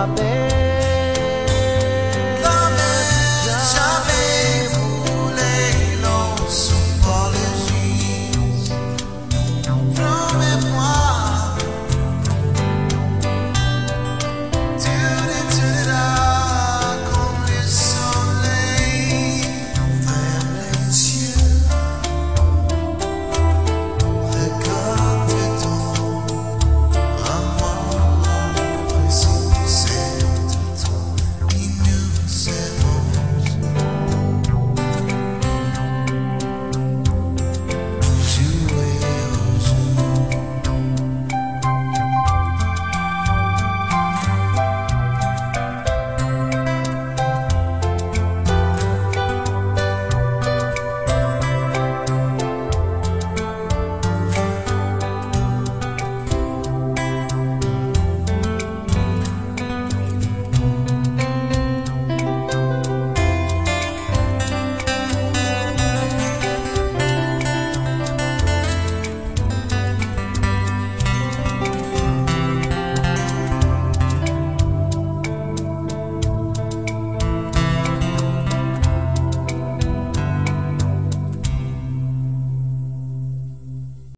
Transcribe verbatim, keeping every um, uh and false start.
my bed.